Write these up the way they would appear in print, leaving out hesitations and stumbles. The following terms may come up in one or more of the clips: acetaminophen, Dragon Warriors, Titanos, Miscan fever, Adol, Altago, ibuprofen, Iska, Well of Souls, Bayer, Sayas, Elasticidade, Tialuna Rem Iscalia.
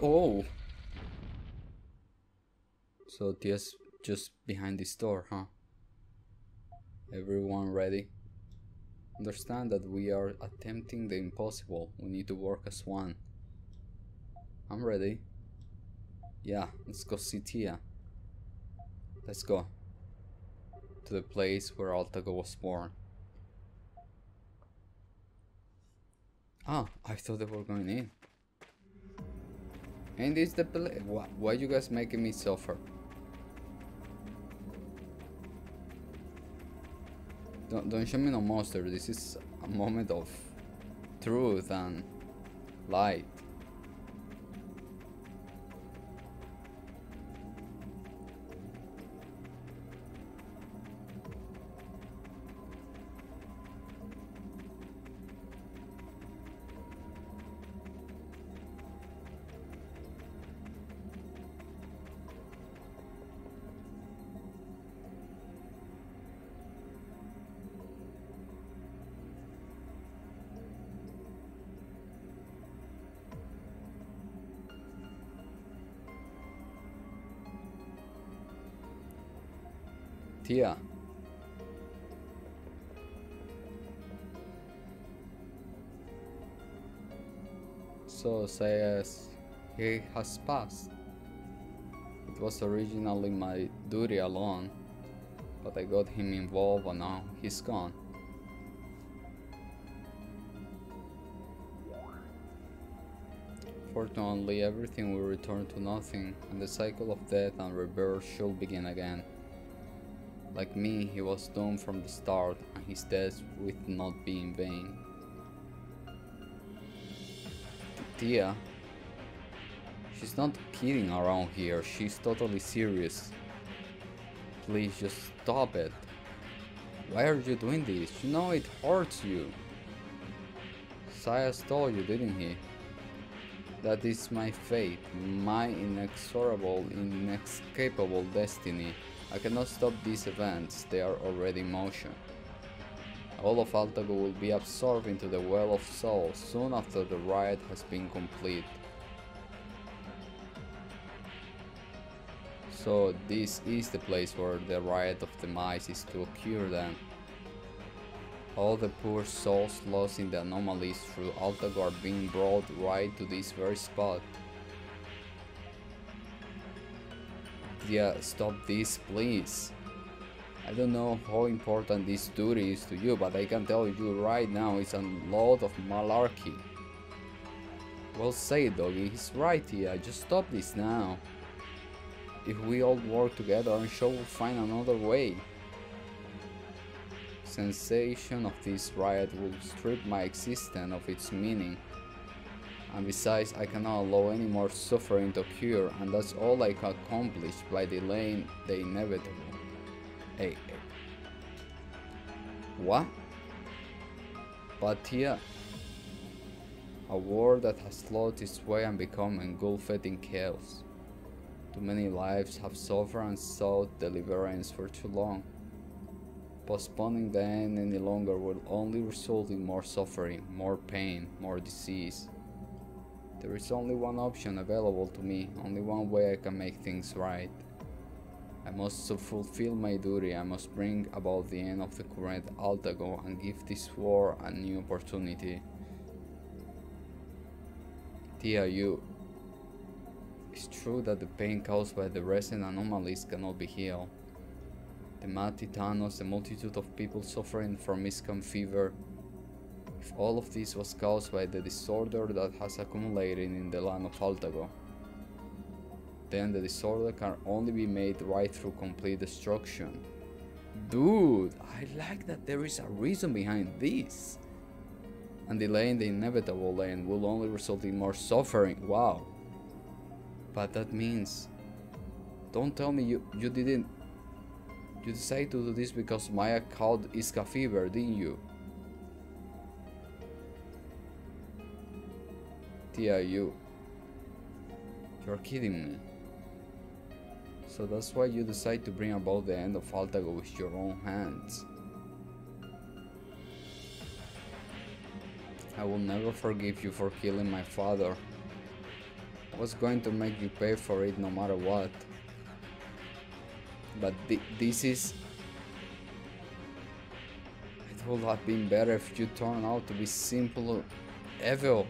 Oh! So Tia's just behind this door, huh? Everyone ready? Understand that we are attempting the impossible. We need to work as one. I'm ready. Yeah, let's go see Tia. Let's go. To the place where Altago was born. Ah, I thought they were going in. And it's the place. Why are you guys making me suffer? Don't show me no monster. This is a moment of truth and light. Tia. So Sayas, he has passed. It was originally my duty alone, but I got him involved and now he's gone. Fortunately, everything will return to nothing and the cycle of death and rebirth should begin again. Like me, he was doomed from the start, and his death would not be in vain. Tia, she's not kidding around here, she's totally serious. Please just stop it. Why are you doing this? You know it hurts you. Sayas told you, didn't he? That is my fate, my inexorable, inescapable destiny. I cannot stop these events, they are already in motion. All of Altago will be absorbed into the Well of Souls soon after the riot has been complete. So this is the place where the riot of demise is to occur then. All the poor souls lost in the anomalies through Altago are being brought right to this very spot. Yeah, stop this, please. I don't know how important this duty is to you, but I can tell you right now it's a lot of malarkey. Well said, doggy, he's right here, just stop this now. If we all work together, I'm sure we'll find another way. The sensation of this riot will strip my existence of its meaning. And besides, I cannot allow any more suffering to occur, and that's all I can accomplish by delaying the inevitable. Hey. What? But here, a war that has lost its way and become engulfed in chaos. Too many lives have suffered and sought deliverance for too long. Postponing the end any longer will only result in more suffering, more pain, more disease. There is only one option available to me, only one way I can make things right. I must fulfill my duty, I must bring about the end of the current Altago and give this war a new opportunity. Tia, it's true that the pain caused by the recent anomalies cannot be healed. The mad Titanos, the multitude of people suffering from Miscan fever. If all of this was caused by the disorder that has accumulated in the land of Altago, then the disorder can only be made right through complete destruction. Dude, I like that there is a reason behind this. And delaying the inevitable end will only result in more suffering. Wow. But that means, don't tell me you decided to do this because Maya caught Miscan fever, didn't you? Tia, you're kidding me. So that's why you decide to bring about the end of Altago with your own hands. I will never forgive you for killing my father. I was going to make you pay for it no matter what. But this is... It would have been better if you turned out to be simple evil.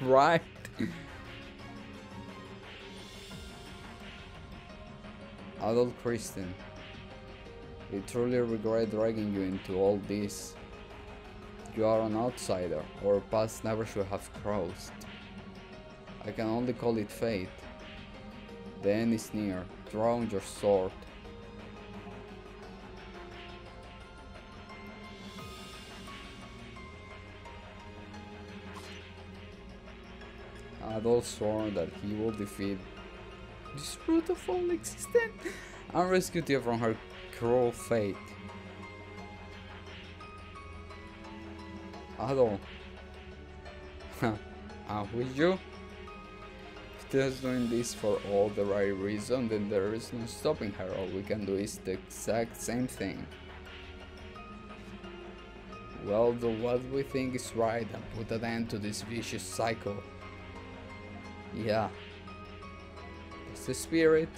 Right? Adol Kristen, we truly regret dragging you into all this. You are an outsider, our paths never should have crossed. I can only call it fate. The end is near, draw on your sword. Adol swore that he will defeat this root of all existence and rescue you from her cruel fate. Adol, and will you? If she's doing this for all the right reason, then there is no stopping her. All we can do is the exact same thing. Well, do what we think is right and put an end to this vicious cycle. Yeah. The spirit,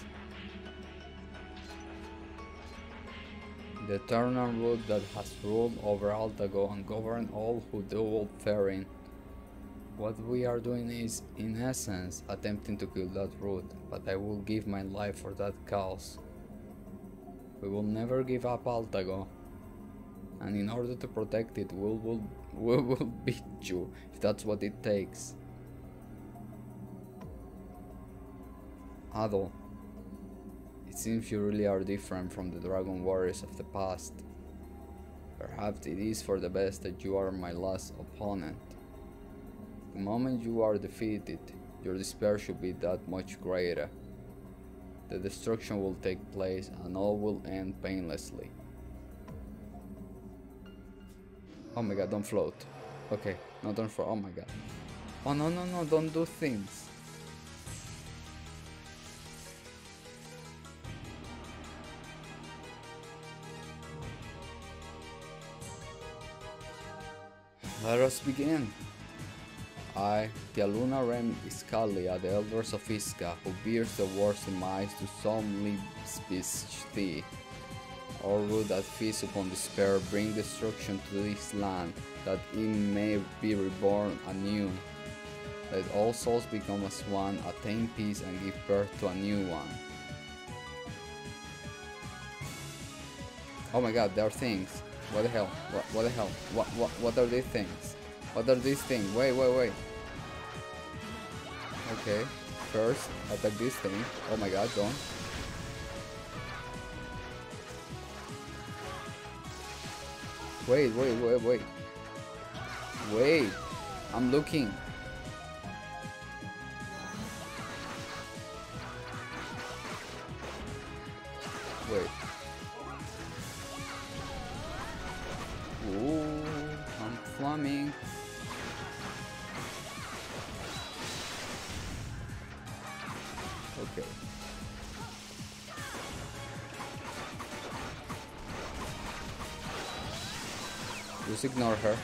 the eternal root that has ruled over Altago and governed all who do all faring. What we are doing is, in essence, attempting to kill that root, but I will give my life for that cause. We will never give up Altago, and in order to protect it, we will beat you, if that's what it takes. Adol, it seems you really are different from the Dragon Warriors of the past. Perhaps it is for the best that you are my last opponent. The moment you are defeated, your despair should be that much greater. The destruction will take place and all will end painlessly. Oh my god, don't float. Okay, no, don't float. Oh my god. Oh no, no, no, don't do things. Let us begin. I, Tialuna Rem Iscalia, the elders of Iska, who bears the words in my eyes, to solemnly beseech thee, O root that feeds upon despair, bring destruction to this land, that it may be reborn anew. Let all souls become as one, attain peace and give birth to a new one. Oh my god, there are things. What the hell? What the hell? What are these things? What are these things? Wait. Okay, first attack this thing. Oh my god, don't. Wait. I'm looking. Wait. Ooh, I'm flaming. Okay. Just ignore her.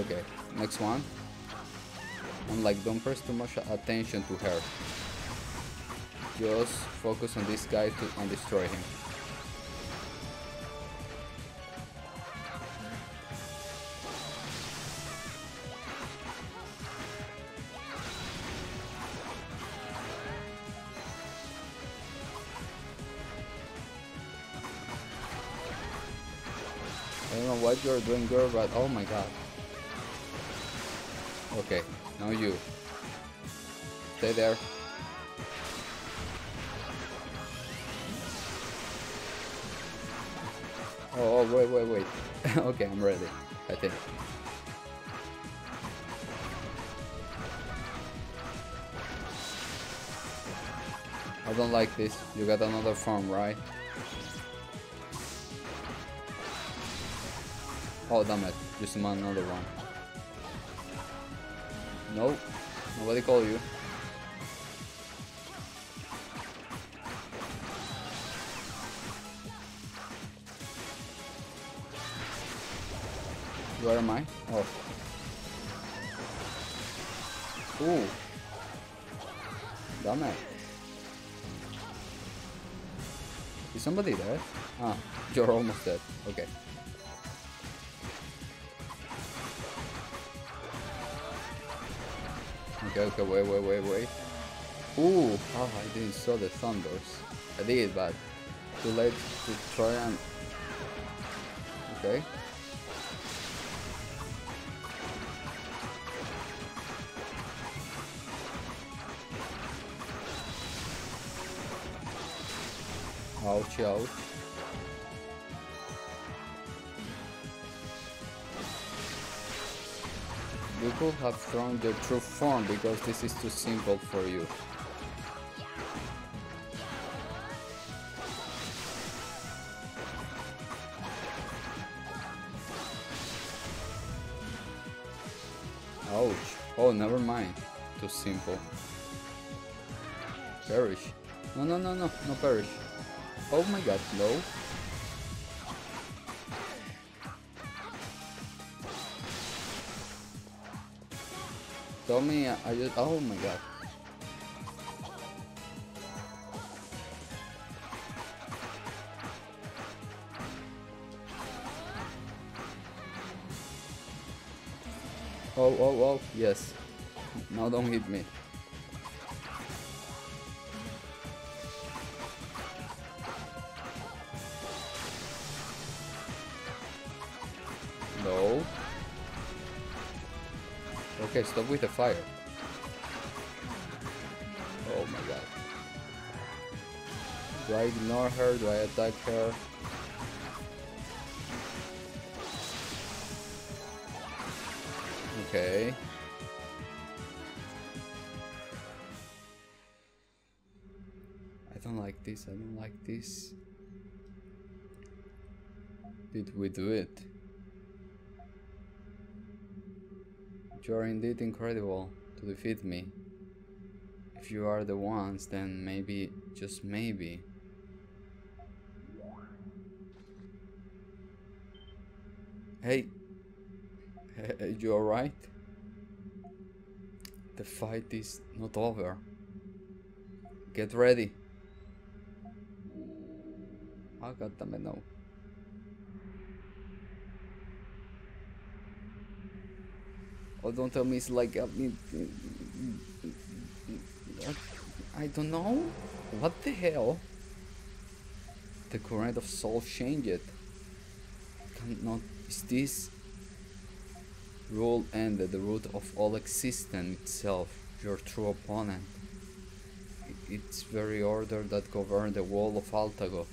Okay, next one. I'm like, don't press too much attention to her. Just focus on this guy and destroy him. I don't know what you're doing, girl, but oh my god. Okay, now you. Stay there. Oh, wait. Okay, I'm ready, I think. I don't like this. You got another farm, right? Oh damn it, just another one. Nope, nobody call you. Where am I? Oh. Ooh. Dumbass. Is somebody there? Ah, you're almost dead. Okay. Okay, wait. Ooh, oh, I didn't saw the thunders. I did, but too late to try and... Okay. Ouch, ouch. You could have thrown the true form because this is too simple for you. Ouch. Oh, never mind. Too simple. Perish. No, perish. Oh my god, no. Tell me, I just... Oh my god. Oh, yes. Now don't hit me. Okay, stop with the fire. Oh my god. Do I ignore her? Do I attack her? Okay. I don't like this. I don't like this. Did we do it? You are indeed incredible to defeat me. If you are the ones, then maybe, just maybe. Hey, you alright? The fight is not over. Get ready. Oh, God damn it, no. Oh, don't tell me it's like I don't know. What the hell? The current of soul changed. Cannot. Is this rule ended? The root of all existence itself. Your true opponent. It's very order that governed the world of Altago.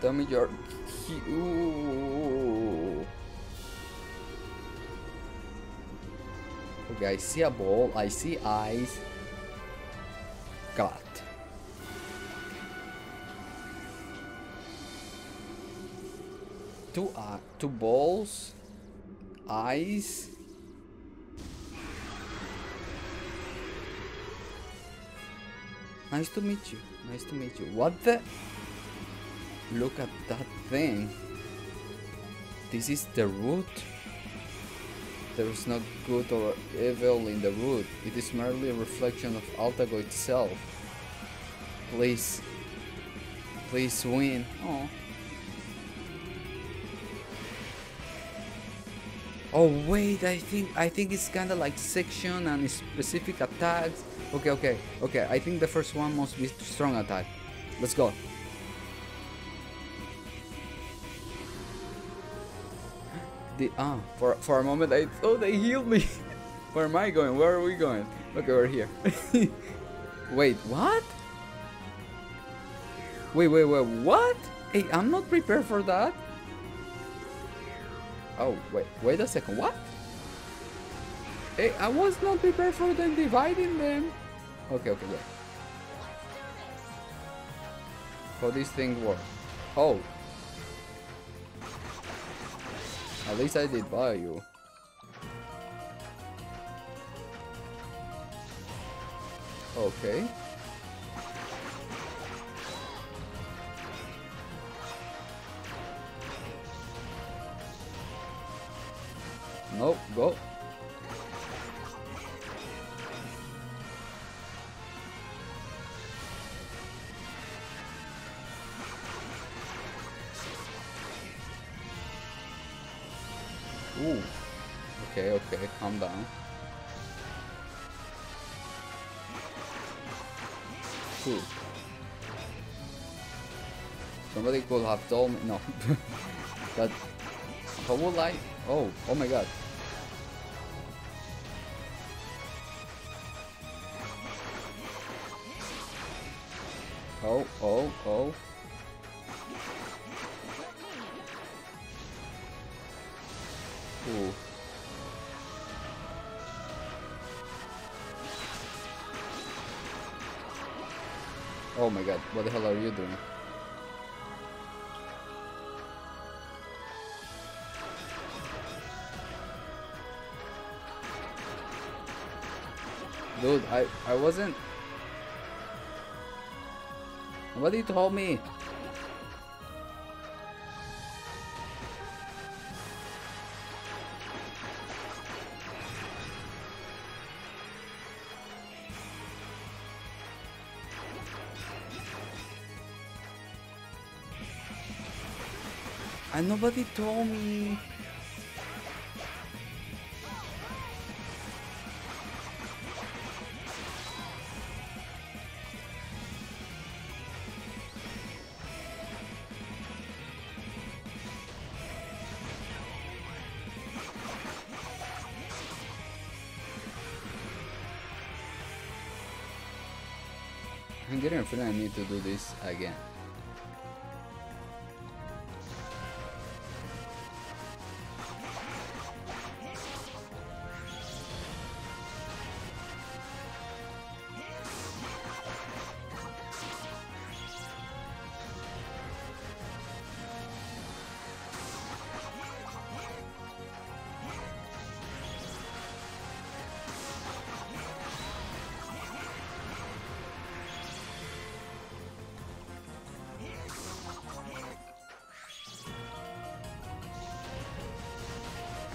Tell me your... Ooh. Okay, I see a ball, I see eyes. God. Two balls, eyes. Nice to meet you, nice to meet you. What the... Look at that thing. This is the root. There is no good or evil in the root. It is merely a reflection of Altago itself. Please. Please win. Oh. Oh wait, I think it's kinda like section and specific attacks. Okay. I think the first one must be strong attack. Let's go. For a moment I thought they healed me. Where am I going? Where are we going? Okay, we're here. Wait, what? Wait, what? Hey, I'm not prepared for that. Oh, wait a second, what? Hey, I was not prepared for them dividing them. Okay, wait. How this thing works? Oh. At least I did buy you. Okay. No, go. Ooh. Okay, okay, calm down. Cool. Somebody could have told me. No. But how would I? Oh, oh my god. Oh, oh, oh. Ooh. Oh my god, what the hell are you doing? Dude, I wasn't... Nobody told me! And nobody told me. I'm getting a feeling I need to do this again.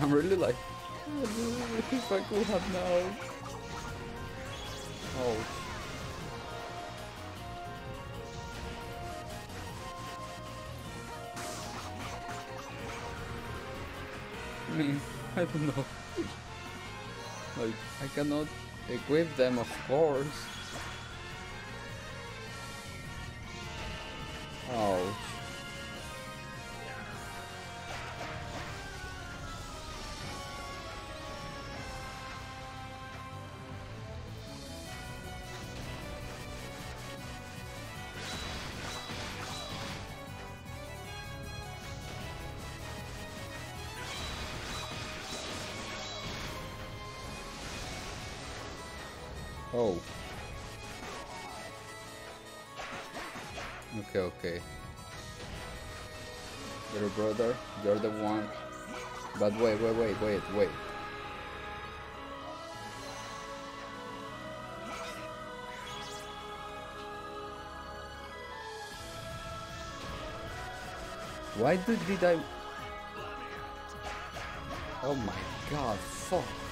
I'm really like, if I could have known. Oh. I mean, I don't know. Like, I cannot equip them, of course. Oh. Oh. Okay, okay. Little brother, you're the one. But wait, wait, wait, wait, wait. Why did I... Oh my god, fuck.